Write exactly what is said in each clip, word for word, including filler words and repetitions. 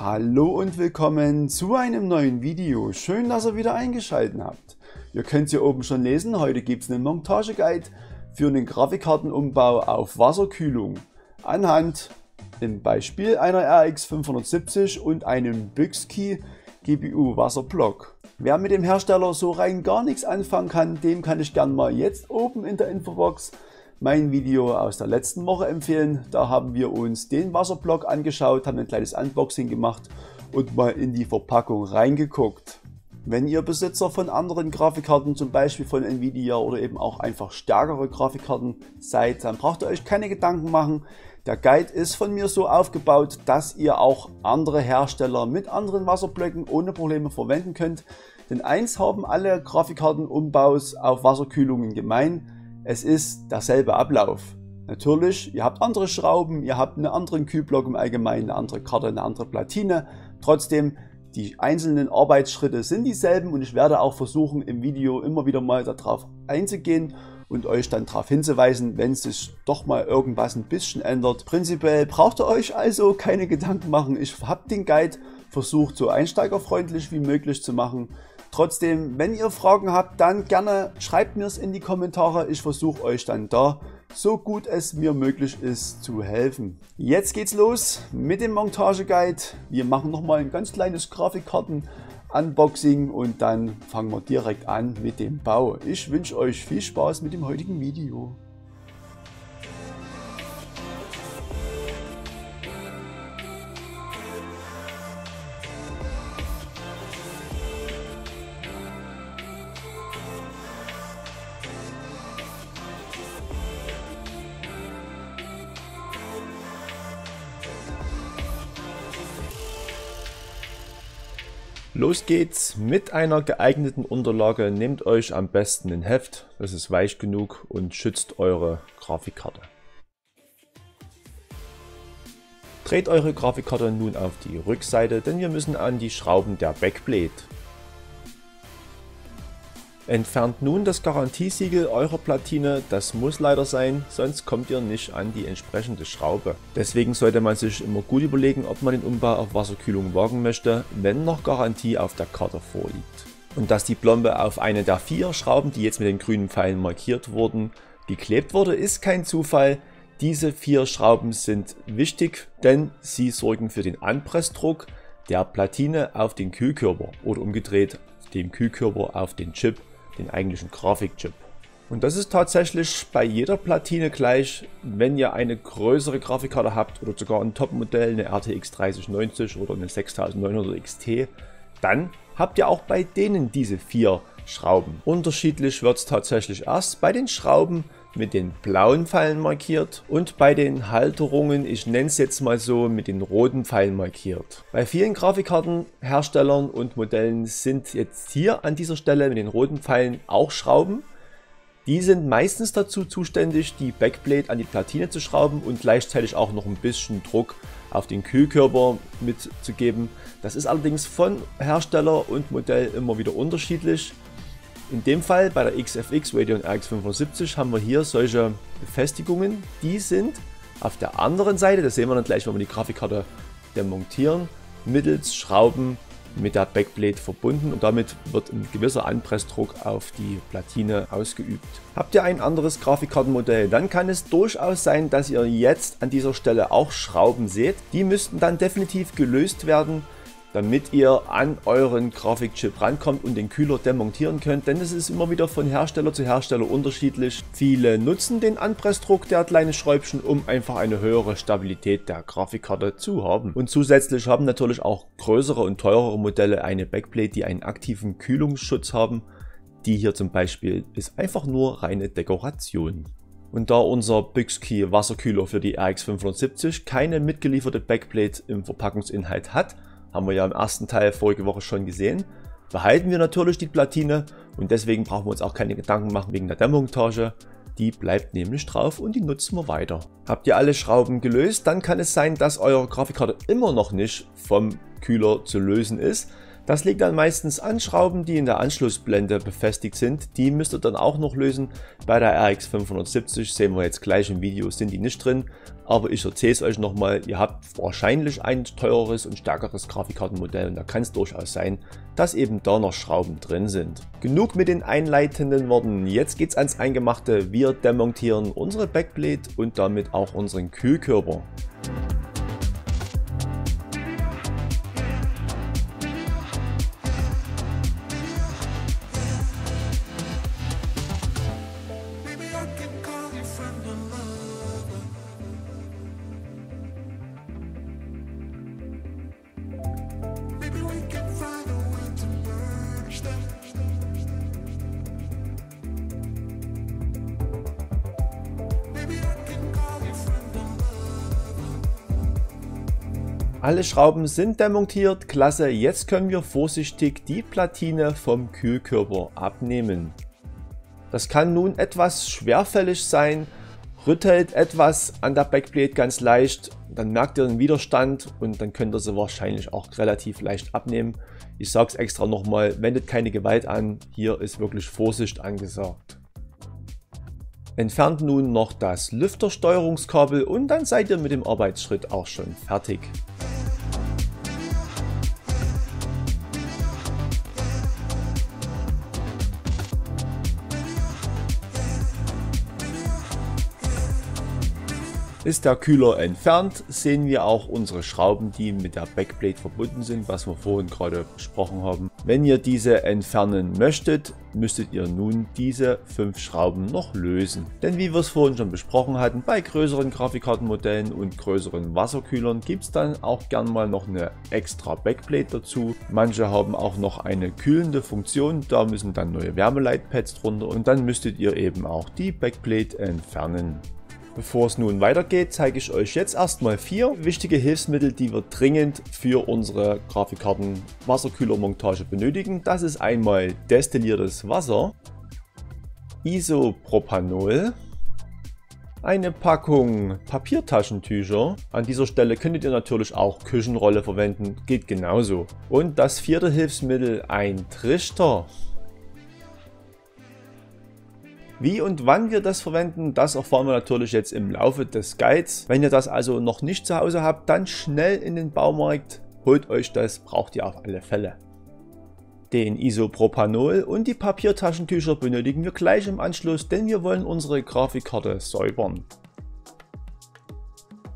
Hallo und willkommen zu einem neuen Video. Schön, dass ihr wieder eingeschaltet habt. Ihr könnt es hier oben schon lesen, heute gibt es einen Montageguide für einen Grafikkartenumbau auf Wasserkühlung anhand im Beispiel einer R X fünfhundertsiebzig und einem Bykski G P U Wasserblock. Wer mit dem Hersteller so rein gar nichts anfangen kann, dem kann ich gerne mal jetzt oben in der Infobox mein Video aus der letzten Woche empfehlen. Da haben wir uns den Wasserblock angeschaut, haben ein kleines Unboxing gemacht und mal in die Verpackung reingeguckt. Wenn ihr Besitzer von anderen Grafikkarten, zum Beispiel von Nvidia oder eben auch einfach stärkere Grafikkarten seid, dann braucht ihr euch keine Gedanken machen. Der Guide ist von mir so aufgebaut, dass ihr auch andere Hersteller mit anderen Wasserblöcken ohne Probleme verwenden könnt. Denn eins haben alle Grafikkartenumbaus auf Wasserkühlungen gemein. Es ist derselbe Ablauf. Natürlich, ihr habt andere Schrauben, ihr habt einen anderen Kühlblock im Allgemeinen, eine andere Karte, eine andere Platine. Trotzdem, die einzelnen Arbeitsschritte sind dieselben und ich werde auch versuchen, im Video immer wieder mal darauf einzugehen und euch dann darauf hinzuweisen, wenn sich doch mal irgendwas ein bisschen ändert. Prinzipiell braucht ihr euch also keine Gedanken machen. Ich habe den Guide versucht, so einsteigerfreundlich wie möglich zu machen. Trotzdem, wenn ihr Fragen habt, dann gerne schreibt mir es in die Kommentare. Ich versuche euch dann da, so gut es mir möglich ist, zu helfen. Jetzt geht's los mit dem Montageguide. Wir machen nochmal ein ganz kleines Grafikkarten-Unboxing und dann fangen wir direkt an mit dem Bau. Ich wünsche euch viel Spaß mit dem heutigen Video. Los geht's mit einer geeigneten Unterlage. Nehmt euch am besten ein Heft, das ist weich genug und schützt eure Grafikkarte. Dreht eure Grafikkarte nun auf die Rückseite, denn wir müssen an die Schrauben der Backplate. Entfernt nun das Garantiesiegel eurer Platine, das muss leider sein, sonst kommt ihr nicht an die entsprechende Schraube. Deswegen sollte man sich immer gut überlegen, ob man den Umbau auf Wasserkühlung wagen möchte, wenn noch Garantie auf der Karte vorliegt. Und dass die Plombe auf eine der vier Schrauben, die jetzt mit den grünen Pfeilen markiert wurden, geklebt wurde, ist kein Zufall. Diese vier Schrauben sind wichtig, denn sie sorgen für den Anpressdruck der Platine auf den Kühlkörper oder umgedreht dem Kühlkörper auf den Chip, den eigentlichen Grafikchip. Und das ist tatsächlich bei jeder Platine gleich. Wenn ihr eine größere Grafikkarte habt oder sogar ein Topmodell, eine R T X dreißig neunzig oder eine sechstausendneunhundert X T, dann habt ihr auch bei denen diese vier Schrauben. Unterschiedlich wird es tatsächlich erst bei den Schrauben mit den blauen Pfeilen markiert und bei den Halterungen, ich nenne es jetzt mal so, mit den roten Pfeilen markiert. Bei vielen Grafikkartenherstellern und Modellen sind jetzt hier an dieser Stelle mit den roten Pfeilen auch Schrauben. Die sind meistens dazu zuständig, die Backplate an die Platine zu schrauben und gleichzeitig auch noch ein bisschen Druck auf den Kühlkörper mitzugeben. Das ist allerdings von Hersteller und Modell immer wieder unterschiedlich. In dem Fall bei der X F X und R X fünfhundertsiebzig haben wir hier solche Befestigungen, die sind auf der anderen Seite, das sehen wir dann gleich, wenn wir die Grafikkarte demontieren, mittels Schrauben mit der Backplate verbunden und damit wird ein gewisser Anpressdruck auf die Platine ausgeübt. Habt ihr ein anderes Grafikkartenmodell, dann kann es durchaus sein, dass ihr jetzt an dieser Stelle auch Schrauben seht. Die müssten dann definitiv gelöst werden, damit ihr an euren Grafikchip rankommt und den Kühler demontieren könnt, denn es ist immer wieder von Hersteller zu Hersteller unterschiedlich. Viele nutzen den Anpressdruck der kleinen Schräubchen, um einfach eine höhere Stabilität der Grafikkarte zu haben. Und zusätzlich haben natürlich auch größere und teurere Modelle eine Backplate, die einen aktiven Kühlungsschutz haben. Die hier zum Beispiel ist einfach nur reine Dekoration. Und da unser Bykski Wasserkühler für die R X fünfhundertsiebzig keine mitgelieferte Backplate im Verpackungsinhalt hat, haben wir ja im ersten Teil vorige Woche schon gesehen, behalten wir natürlich die Platine und deswegen brauchen wir uns auch keine Gedanken machen wegen der Demontage. Die bleibt nämlich drauf und die nutzen wir weiter. Habt ihr alle Schrauben gelöst, dann kann es sein, dass eure Grafikkarte immer noch nicht vom Kühler zu lösen ist. Das liegt dann meistens an Schrauben, die in der Anschlussblende befestigt sind. Die müsst ihr dann auch noch lösen. Bei der R X fünfhundertsiebzig sehen wir jetzt gleich im Video, sind die nicht drin. Aber ich erzähle es euch nochmal, ihr habt wahrscheinlich ein teureres und stärkeres Grafikkartenmodell und da kann es durchaus sein, dass eben da noch Schrauben drin sind. Genug mit den einleitenden Worten, jetzt geht's ans Eingemachte. Wir demontieren unsere Backplate und damit auch unseren Kühlkörper. Alle Schrauben sind demontiert, klasse, jetzt können wir vorsichtig die Platine vom Kühlkörper abnehmen. Das kann nun etwas schwerfällig sein, rüttelt etwas an der Backplate ganz leicht, dann merkt ihr den Widerstand und dann könnt ihr sie wahrscheinlich auch relativ leicht abnehmen. Ich sage es extra nochmal, wendet keine Gewalt an, hier ist wirklich Vorsicht angesagt. Entfernt nun noch das Lüftersteuerungskabel und dann seid ihr mit dem Arbeitsschritt auch schon fertig. Ist der Kühler entfernt, sehen wir auch unsere Schrauben, die mit der Backplate verbunden sind, was wir vorhin gerade besprochen haben. Wenn ihr diese entfernen möchtet, müsstet ihr nun diese fünf Schrauben noch lösen. Denn wie wir es vorhin schon besprochen hatten, bei größeren Grafikkartenmodellen und größeren Wasserkühlern gibt es dann auch gern mal noch eine extra Backplate dazu. Manche haben auch noch eine kühlende Funktion, da müssen dann neue Wärmeleitpads drunter und dann müsstet ihr eben auch die Backplate entfernen. Bevor es nun weitergeht, zeige ich euch jetzt erstmal vier wichtige Hilfsmittel, die wir dringend für unsere Grafikkarten-Wasserkühlermontage benötigen. Das ist einmal destilliertes Wasser, Isopropanol, eine Packung Papiertaschentücher. An dieser Stelle könntet ihr natürlich auch Küchenrolle verwenden, geht genauso. Und das vierte Hilfsmittel, ein Trichter. Wie und wann wir das verwenden, das erfahren wir natürlich jetzt im Laufe des Guides. Wenn ihr das also noch nicht zu Hause habt, dann schnell in den Baumarkt, holt euch das, braucht ihr auf alle Fälle. Den Isopropanol und die Papiertaschentücher benötigen wir gleich im Anschluss, denn wir wollen unsere Grafikkarte säubern.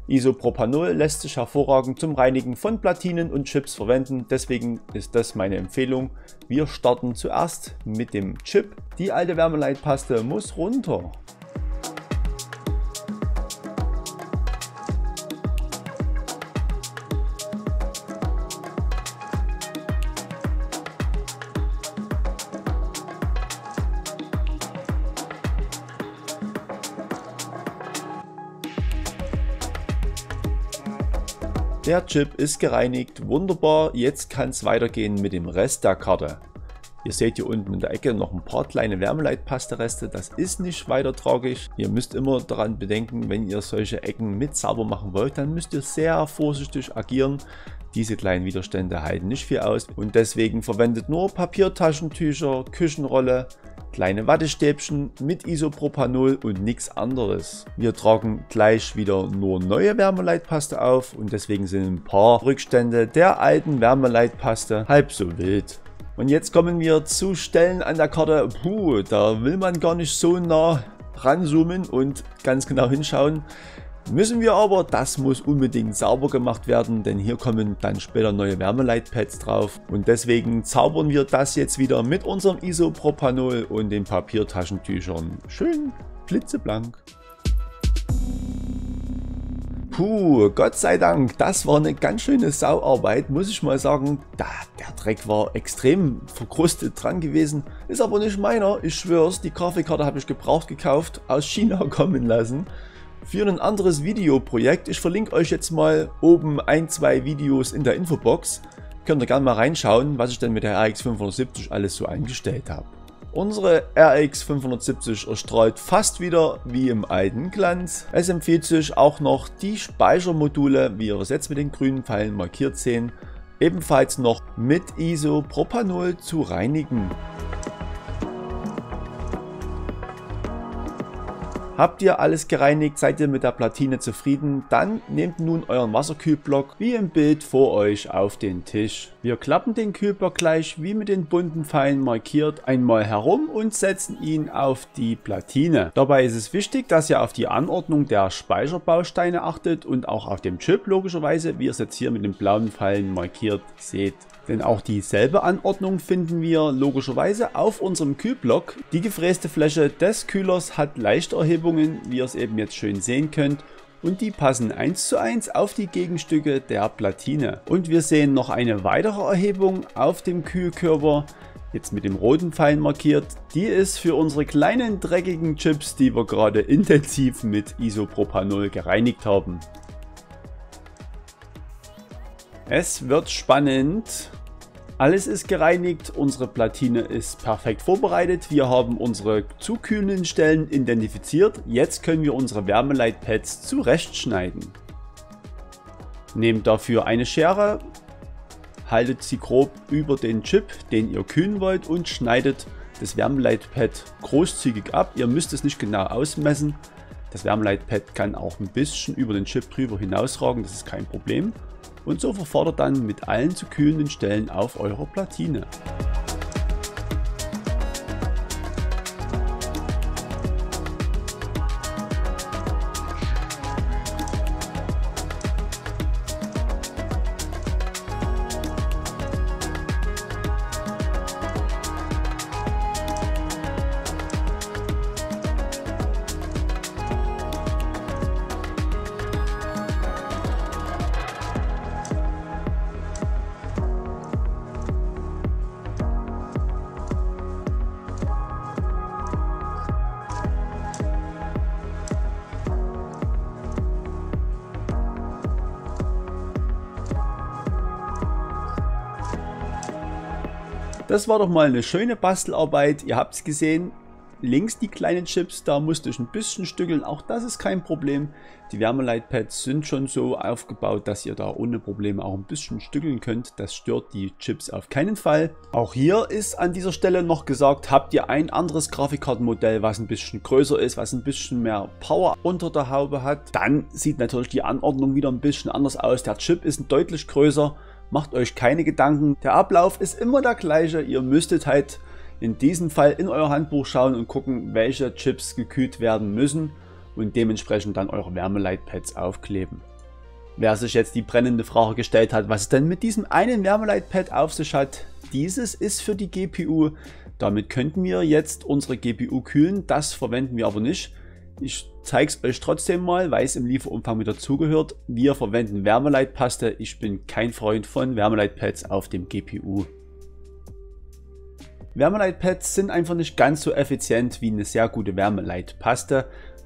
Isopropanol lässt sich hervorragend zum Reinigen von Platinen und Chips verwenden, deswegen ist das meine Empfehlung. Wir starten zuerst mit dem Chip. Die alte Wärmeleitpaste muss runter. Der Chip ist gereinigt, wunderbar, jetzt kann es weitergehen mit dem Rest der Karte. Ihr seht hier unten in der Ecke noch ein paar kleine Wärmeleitpastereste, das ist nicht weiter tragisch. Ihr müsst immer daran bedenken, wenn ihr solche Ecken mit sauber machen wollt, dann müsst ihr sehr vorsichtig agieren. Diese kleinen Widerstände halten nicht viel aus und deswegen verwendet nur Papiertaschentücher, Küchenrolle, kleine Wattestäbchen mit Isopropanol und nichts anderes. Wir tragen gleich wieder nur neue Wärmeleitpaste auf und deswegen sind ein paar Rückstände der alten Wärmeleitpaste halb so wild. Und jetzt kommen wir zu Stellen an der Karte, puh, da will man gar nicht so nah ranzoomen und ganz genau hinschauen. Müssen wir aber, das muss unbedingt sauber gemacht werden, denn hier kommen dann später neue Wärmeleitpads drauf und deswegen zaubern wir das jetzt wieder mit unserem Isopropanol und den Papiertaschentüchern. Schön blitzeblank. Puh, Gott sei Dank, das war eine ganz schöne Sauarbeit, muss ich mal sagen. Da, der Dreck war extrem verkrustet dran gewesen, ist aber nicht meiner, ich schwör's, die Grafikkarte habe ich gebraucht gekauft, aus China kommen lassen. Für ein anderes Videoprojekt, ich verlinke euch jetzt mal oben ein, zwei Videos in der Infobox. Könnt ihr gerne mal reinschauen, was ich denn mit der R X fünfhundertsiebzig alles so eingestellt habe. Unsere R X fünfhundertsiebzig erstrahlt fast wieder wie im alten Glanz. Es empfiehlt sich auch noch die Speichermodule, wie ihr es jetzt mit den grünen Pfeilen markiert sehen, ebenfalls noch mit Isopropanol zu reinigen. Habt ihr alles gereinigt, seid ihr mit der Platine zufrieden, dann nehmt nun euren Wasserkühlblock wie im Bild vor euch auf den Tisch. Wir klappen den Kühlblock gleich wie mit den bunten Pfeilen markiert einmal herum und setzen ihn auf die Platine. Dabei ist es wichtig, dass ihr auf die Anordnung der Speicherbausteine achtet und auch auf dem Chip logischerweise, wie ihr es jetzt hier mit den blauen Pfeilen markiert seht. Denn auch dieselbe Anordnung finden wir logischerweise auf unserem Kühlblock. Die gefräste Fläche des Kühlers hat leichte Erhebungen, wie ihr es eben jetzt schön sehen könnt. Und die passen eins zu eins auf die Gegenstücke der Platine. Und wir sehen noch eine weitere Erhebung auf dem Kühlkörper, jetzt mit dem roten Pfeil markiert. Die ist für unsere kleinen dreckigen Chips, die wir gerade intensiv mit Isopropanol gereinigt haben. Es wird spannend. Alles ist gereinigt, unsere Platine ist perfekt vorbereitet. Wir haben unsere zu kühlen Stellen identifiziert. Jetzt können wir unsere Wärmeleitpads zurechtschneiden. Nehmt dafür eine Schere, haltet sie grob über den Chip, den ihr kühlen wollt, und schneidet das Wärmeleitpad großzügig ab. Ihr müsst es nicht genau ausmessen. Das Wärmeleitpad kann auch ein bisschen über den Chip drüber hinausragen, das ist kein Problem. Und so verfahrt ihr dann mit allen zu kühlenden Stellen auf eurer Platine. Das war doch mal eine schöne Bastelarbeit, ihr habt es gesehen, links die kleinen Chips, da musste ich ein bisschen stückeln, auch das ist kein Problem. Die Wärmeleitpads sind schon so aufgebaut, dass ihr da ohne Probleme auch ein bisschen stückeln könnt, das stört die Chips auf keinen Fall. Auch hier ist an dieser Stelle noch gesagt, habt ihr ein anderes Grafikkartenmodell, was ein bisschen größer ist, was ein bisschen mehr Power unter der Haube hat, dann sieht natürlich die Anordnung wieder ein bisschen anders aus, der Chip ist deutlich größer. Macht euch keine Gedanken, der Ablauf ist immer der gleiche, ihr müsstet halt in diesem Fall in euer Handbuch schauen und gucken, welche Chips gekühlt werden müssen und dementsprechend dann eure Wärmeleitpads aufkleben. Wer sich jetzt die brennende Frage gestellt hat, was es denn mit diesem einen Wärmeleitpad auf sich hat, dieses ist für die G P U, damit könnten wir jetzt unsere G P U kühlen, das verwenden wir aber nicht. Ich zeige es euch trotzdem mal, weil es im Lieferumfang mit dazugehört. Wir verwenden Wärmeleitpaste. Ich bin kein Freund von Wärmeleitpads auf dem G P U. Wärmeleitpads sind einfach nicht ganz so effizient wie eine sehr gute Wärmeleitpaste.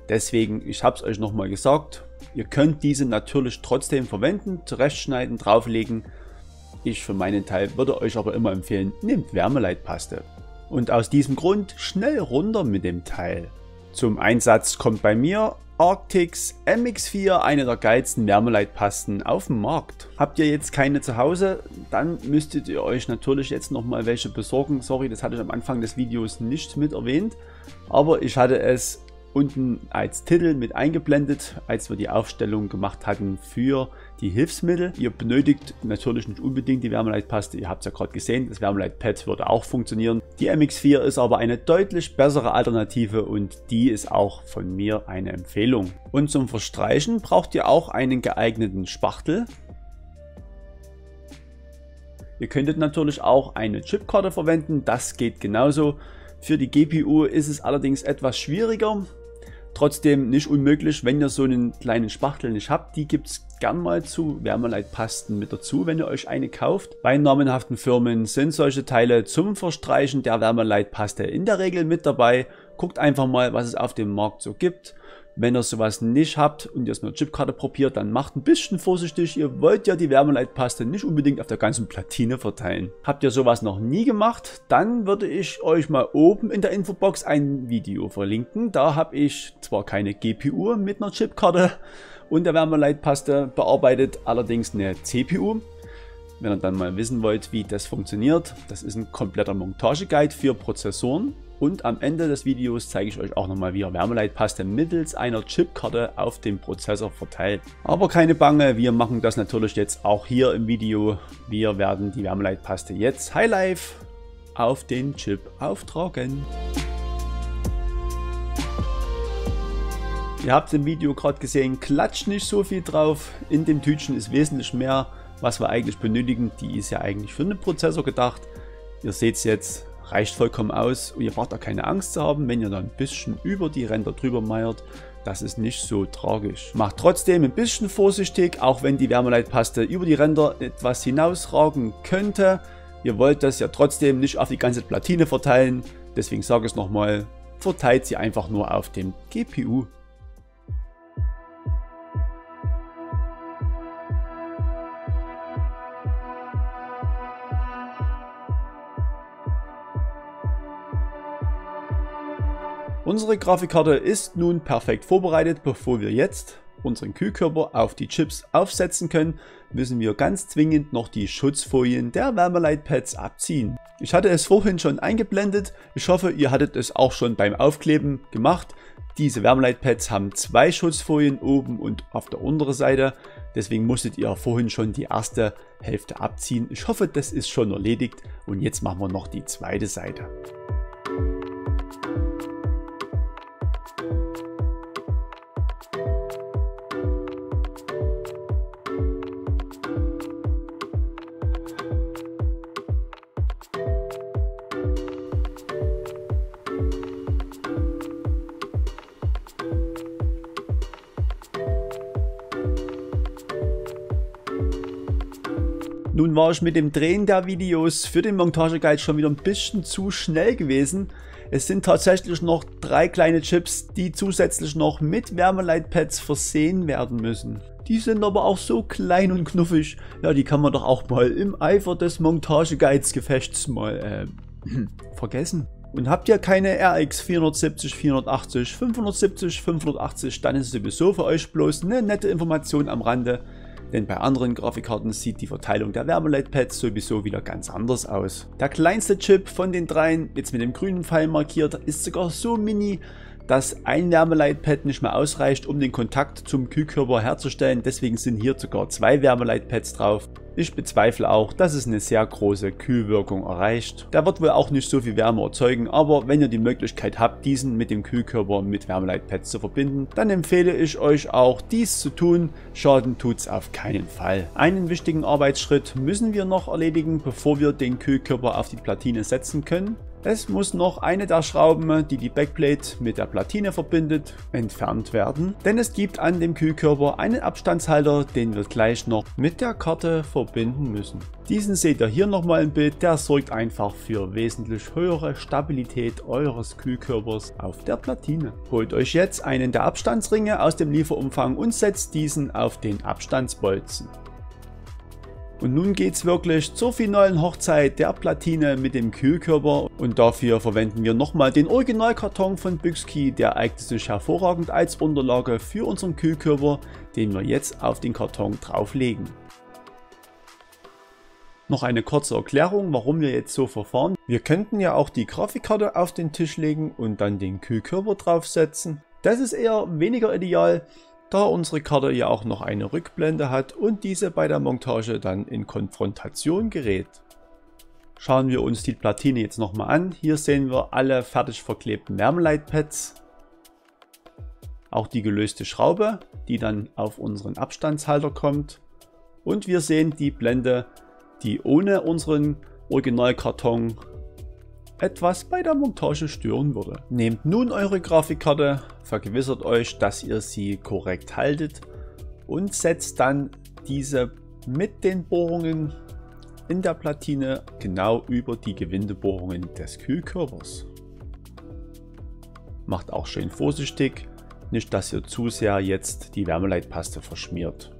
Deswegen, ich habe es euch nochmal gesagt, ihr könnt diese natürlich trotzdem verwenden, zurechtschneiden, drauflegen. Ich für meinen Teil würde euch aber immer empfehlen, nehmt Wärmeleitpaste. Und aus diesem Grund schnell runter mit dem Teil. Zum Einsatz kommt bei mir Arctic M X vier, eine der geilsten Wärmeleitpasten auf dem Markt. Habt ihr jetzt keine zu Hause, dann müsstet ihr euch natürlich jetzt nochmal welche besorgen. Sorry, das hatte ich am Anfang des Videos nicht mit erwähnt, aber ich hatte es unten als Titel mit eingeblendet, als wir die Aufstellung gemacht hatten für die Hilfsmittel. Ihr benötigt natürlich nicht unbedingt die Wärmeleitpaste, ihr habt es ja gerade gesehen, das Wärmeleitpad würde auch funktionieren. Die M X vier ist aber eine deutlich bessere Alternative und die ist auch von mir eine Empfehlung. Und zum Verstreichen braucht ihr auch einen geeigneten Spachtel. Ihr könntet natürlich auch eine Chipkarte verwenden, das geht genauso. Für die G P U ist es allerdings etwas schwieriger. Trotzdem nicht unmöglich, wenn ihr so einen kleinen Spachtel nicht habt, die gibt es gern mal zu Wärmeleitpasten mit dazu, wenn ihr euch eine kauft. Bei namenhaften Firmen sind solche Teile zum Verstreichen der Wärmeleitpaste in der Regel mit dabei. Guckt einfach mal, was es auf dem Markt so gibt. Wenn ihr sowas nicht habt und ihr es mit einer Chipkarte probiert, dann macht ein bisschen vorsichtig. Ihr wollt ja die Wärmeleitpaste nicht unbedingt auf der ganzen Platine verteilen. Habt ihr sowas noch nie gemacht, dann würde ich euch mal oben in der Infobox ein Video verlinken. Da habe ich zwar keine G P U mit einer Chipkarte und der Wärmeleitpaste bearbeitet, allerdings eine C P U. Wenn ihr dann mal wissen wollt, wie das funktioniert, das ist ein kompletter Montageguide für Prozessoren. Und am Ende des Videos zeige ich euch auch nochmal, wie ihr Wärmeleitpaste mittels einer Chipkarte auf dem Prozessor verteilt. Aber keine Bange, wir machen das natürlich jetzt auch hier im Video. Wir werden die Wärmeleitpaste jetzt highlive auf den Chip auftragen. Ihr habt im Video gerade gesehen, klatscht nicht so viel drauf. In dem Tütchen ist wesentlich mehr, was wir eigentlich benötigen. Die ist ja eigentlich für den Prozessor gedacht. Ihr seht es jetzt. Reicht vollkommen aus und ihr braucht da keine Angst zu haben, wenn ihr da ein bisschen über die Ränder drüber meiert. Das ist nicht so tragisch. Macht trotzdem ein bisschen vorsichtig, auch wenn die Wärmeleitpaste über die Ränder etwas hinausragen könnte. Ihr wollt das ja trotzdem nicht auf die ganze Platine verteilen. Deswegen sage ich es nochmal, verteilt sie einfach nur auf dem G P U. Unsere Grafikkarte ist nun perfekt vorbereitet. Bevor wir jetzt unseren Kühlkörper auf die Chips aufsetzen können, müssen wir ganz zwingend noch die Schutzfolien der Wärmeleitpads abziehen. Ich hatte es vorhin schon eingeblendet. Ich hoffe, ihr hattet es auch schon beim Aufkleben gemacht. Diese Wärmeleitpads haben zwei Schutzfolien oben und auf der unteren Seite. Deswegen musstet ihr vorhin schon die erste Hälfte abziehen. Ich hoffe, das ist schon erledigt. Und jetzt machen wir noch die zweite Seite. Nun war ich mit dem Drehen der Videos für den Montageguide schon wieder ein bisschen zu schnell gewesen. Es sind tatsächlich noch drei kleine Chips, die zusätzlich noch mit Wärmeleitpads versehen werden müssen. Die sind aber auch so klein und knuffig, ja, die kann man doch auch mal im Eifer des Montageguides-Gefechts mal äh, vergessen. Und habt ihr keine R X vierhundertsiebzig, vierhundertachtzig, fünfhundertsiebzig, fünfhundertachtzig, dann ist es sowieso für euch bloß eine nette Information am Rande. Denn bei anderen Grafikkarten sieht die Verteilung der Wärmeleitpads sowieso wieder ganz anders aus. Der kleinste Chip von den dreien, jetzt mit dem grünen Pfeil markiert, ist sogar so mini, dass ein Wärmeleitpad nicht mehr ausreicht, um den Kontakt zum Kühlkörper herzustellen. Deswegen sind hier sogar zwei Wärmeleitpads drauf. Ich bezweifle auch, dass es eine sehr große Kühlwirkung erreicht. Der wird wohl auch nicht so viel Wärme erzeugen, aber wenn ihr die Möglichkeit habt, diesen mit dem Kühlkörper mit Wärmeleitpads zu verbinden, dann empfehle ich euch auch, dies zu tun. Schaden tut's auf keinen Fall. Einen wichtigen Arbeitsschritt müssen wir noch erledigen, bevor wir den Kühlkörper auf die Platine setzen können. Es muss noch eine der Schrauben, die die Backplate mit der Platine verbindet, entfernt werden. Denn es gibt an dem Kühlkörper einen Abstandshalter, den wir gleich noch mit der Karte verbinden müssen. Diesen seht ihr hier nochmal im Bild, der sorgt einfach für wesentlich höhere Stabilität eures Kühlkörpers auf der Platine. Holt euch jetzt einen der Abstandsringe aus dem Lieferumfang und setzt diesen auf den Abstandsbolzen. Und nun geht's wirklich zur finalen Hochzeit der Platine mit dem Kühlkörper und dafür verwenden wir nochmal den Originalkarton von Bykski, der eignet sich hervorragend als Unterlage für unseren Kühlkörper, den wir jetzt auf den Karton drauflegen. Noch eine kurze Erklärung, warum wir jetzt so verfahren. Wir könnten ja auch die Grafikkarte auf den Tisch legen und dann den Kühlkörper draufsetzen. Das ist eher weniger ideal, da unsere Karte ja auch noch eine Rückblende hat und diese bei der Montage dann in Konfrontation gerät. Schauen wir uns die Platine jetzt nochmal an. Hier sehen wir alle fertig verklebten Wärmeleitpads. Auch die gelöste Schraube, die dann auf unseren Abstandshalter kommt. Und wir sehen die Blende, die ohne unseren Originalkarton etwas bei der Montage stören würde. Nehmt nun eure Grafikkarte, vergewissert euch, dass ihr sie korrekt haltet und setzt dann diese mit den Bohrungen in der Platine genau über die Gewindebohrungen des Kühlkörpers. Macht auch schön vorsichtig, nicht dass ihr zu sehr jetzt die Wärmeleitpaste verschmiert.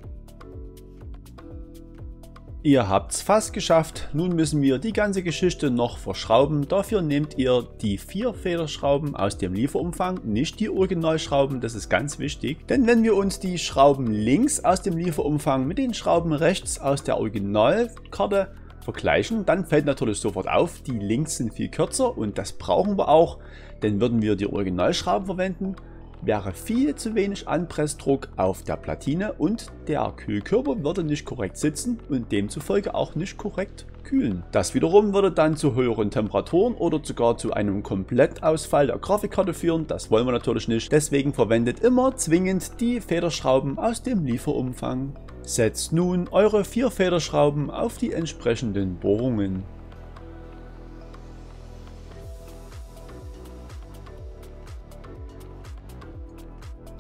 Ihr habt's fast geschafft, nun müssen wir die ganze Geschichte noch verschrauben. Dafür nehmt ihr die vier Federschrauben aus dem Lieferumfang, nicht die Originalschrauben, das ist ganz wichtig. Denn wenn wir uns die Schrauben links aus dem Lieferumfang mit den Schrauben rechts aus der Originalkarte vergleichen, dann fällt natürlich sofort auf, die links sind viel kürzer und das brauchen wir auch, denn würden wir die Originalschrauben verwenden, wäre viel zu wenig Anpressdruck auf der Platine und der Kühlkörper würde nicht korrekt sitzen und demzufolge auch nicht korrekt kühlen. Das wiederum würde dann zu höheren Temperaturen oder sogar zu einem Komplettausfall der Grafikkarte führen. Das wollen wir natürlich nicht. Deswegen verwendet immer zwingend die Federschrauben aus dem Lieferumfang. Setzt nun eure vier Federschrauben auf die entsprechenden Bohrungen.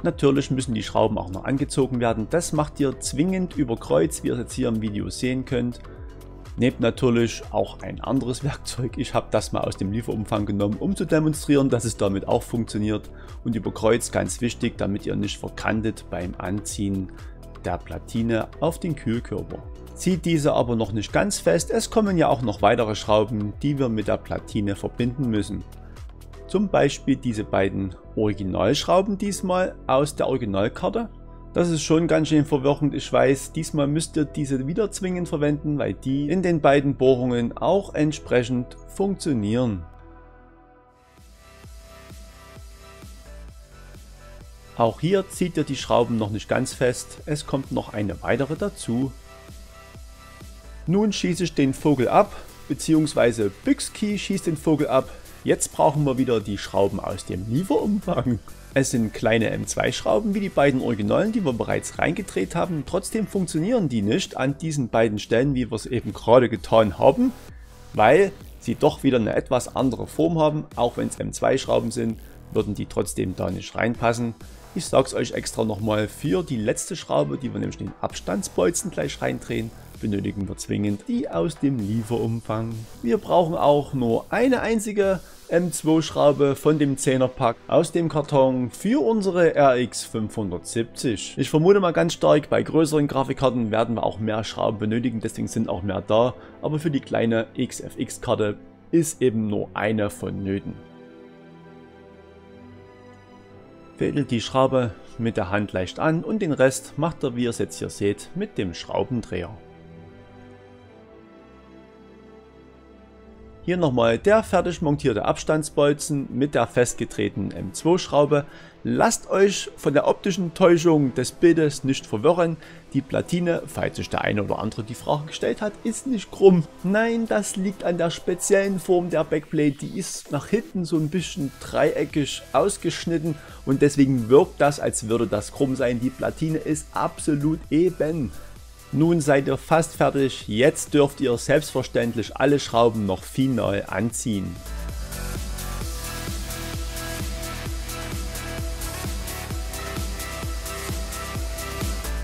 Natürlich müssen die Schrauben auch noch angezogen werden, das macht ihr zwingend über Kreuz, wie ihr es jetzt hier im Video sehen könnt. Nehmt natürlich auch ein anderes Werkzeug, ich habe das mal aus dem Lieferumfang genommen, um zu demonstrieren, dass es damit auch funktioniert. Und über Kreuz ganz wichtig, damit ihr nicht verkantet beim Anziehen der Platine auf den Kühlkörper. Zieht diese aber noch nicht ganz fest, es kommen ja auch noch weitere Schrauben, die wir mit der Platine verbinden müssen. Zum Beispiel diese beiden Originalschrauben diesmal aus der Originalkarte. Das ist schon ganz schön verwirrend, ich weiß, diesmal müsst ihr diese wieder zwingend verwenden, weil die in den beiden Bohrungen auch entsprechend funktionieren. Auch hier zieht ihr die Schrauben noch nicht ganz fest, es kommt noch eine weitere dazu. Nun schieße ich den Vogel ab, beziehungsweise Bykski schießt den Vogel ab. Jetzt brauchen wir wieder die Schrauben aus dem Lieferumfang. Es sind kleine M zwei Schrauben wie die beiden Originalen, die wir bereits reingedreht haben. Trotzdem funktionieren die nicht an diesen beiden Stellen, wie wir es eben gerade getan haben, weil sie doch wieder eine etwas andere Form haben. Auch wenn es M zwei Schrauben sind, würden die trotzdem da nicht reinpassen. Ich sage es euch extra nochmal, für die letzte Schraube, die wir nämlich den Abstandsbolzen gleich reindrehen, benötigen wir zwingend die aus dem Lieferumfang. Wir brauchen auch nur eine einzige M zwei Schraube von dem zehner Pack aus dem Karton für unsere R X fünfhundertsiebzig. Ich vermute mal ganz stark, bei größeren Grafikkarten werden wir auch mehr Schrauben benötigen, deswegen sind auch mehr da, aber für die kleine X F X Karte ist eben nur eine vonnöten. Fädelt die Schraube mit der Hand leicht an und den Rest macht ihr, wie ihr es jetzt hier seht, mit dem Schraubendreher. Hier nochmal der fertig montierte Abstandsbolzen mit der festgedrehten M zwei Schraube. Lasst euch von der optischen Täuschung des Bildes nicht verwirren. Die Platine, falls sich der eine oder andere die Frage gestellt hat, ist nicht krumm. Nein, das liegt an der speziellen Form der Backplate. Die ist nach hinten so ein bisschen dreieckig ausgeschnitten und deswegen wirkt das, als würde das krumm sein. Die Platine ist absolut eben. Nun seid ihr fast fertig, jetzt dürft ihr selbstverständlich alle Schrauben noch final anziehen.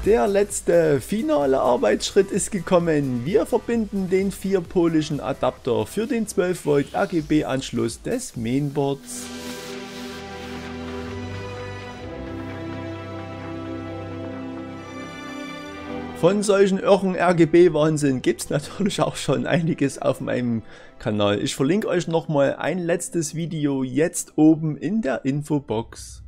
Der letzte finale Arbeitsschritt ist gekommen. Wir verbinden den vierpoligen Adapter für den zwölf Volt R G B Anschluss des Mainboards. Von solchen irren R G B-Wahnsinn gibt es natürlich auch schon einiges auf meinem Kanal. Ich verlinke euch nochmal ein letztes Video jetzt oben in der Infobox.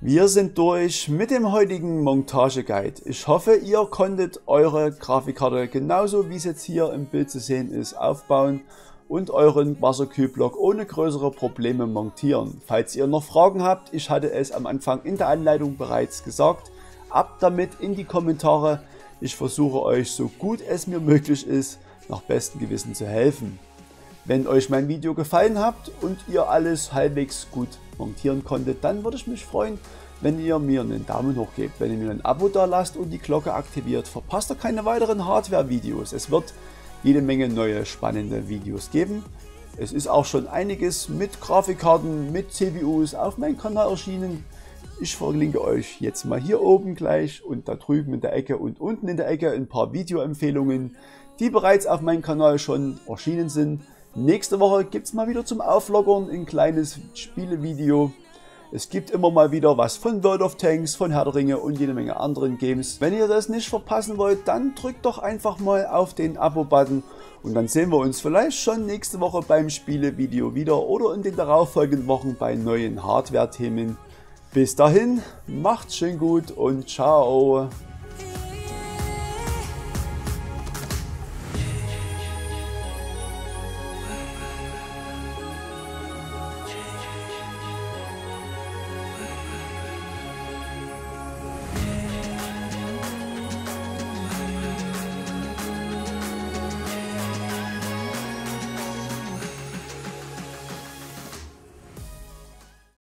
Wir sind durch mit dem heutigen Montageguide. Ich hoffe, ihr konntet eure Grafikkarte genauso wie es jetzt hier im Bild zu sehen ist aufbauen und euren Wasserkühlblock ohne größere Probleme montieren. Falls ihr noch Fragen habt, ich hatte es am Anfang in der Anleitung bereits gesagt, ab damit in die Kommentare, ich versuche euch so gut es mir möglich ist, nach bestem Gewissen zu helfen. Wenn euch mein Video gefallen hat und ihr alles halbwegs gut montieren konntet, dann würde ich mich freuen, wenn ihr mir einen Daumen hoch gebt. Wenn ihr mir ein Abo da lasst und die Glocke aktiviert, verpasst ihr keine weiteren Hardware-Videos. Es wird jede Menge neue spannende Videos geben. Es ist auch schon einiges mit Grafikkarten, mit C P Us auf meinem Kanal erschienen. Ich verlinke euch jetzt mal hier oben gleich und da drüben in der Ecke und unten in der Ecke ein paar Videoempfehlungen, die bereits auf meinem Kanal schon erschienen sind. Nächste Woche gibt es mal wieder zum Auflockern ein kleines Spielevideo. Es gibt immer mal wieder was von World of Tanks, von Herr der Ringe und jede Menge anderen Games. Wenn ihr das nicht verpassen wollt, dann drückt doch einfach mal auf den Abo-Button und dann sehen wir uns vielleicht schon nächste Woche beim Spielevideo wieder oder in den darauffolgenden Wochen bei neuen Hardware-Themen. Bis dahin, macht's schön gut und ciao!